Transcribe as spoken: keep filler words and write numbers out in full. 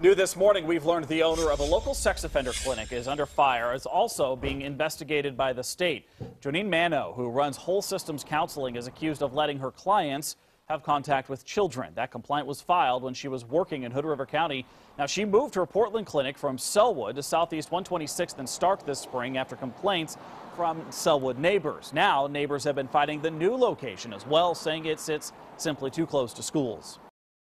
New this morning, we've learned the owner of a local sex offender clinic is under fire. It's also being investigated by the state. Johneen Manno, who runs Whole Systems Counseling, is accused of letting her clients have contact with children. That complaint was filed when she was working in Hood River County. Now, she moved her Portland clinic from Selwood to Southeast one twenty-sixth and Stark this spring after complaints from Selwood neighbors. Now, neighbors have been fighting the new location as well, saying it sits simply too close to schools.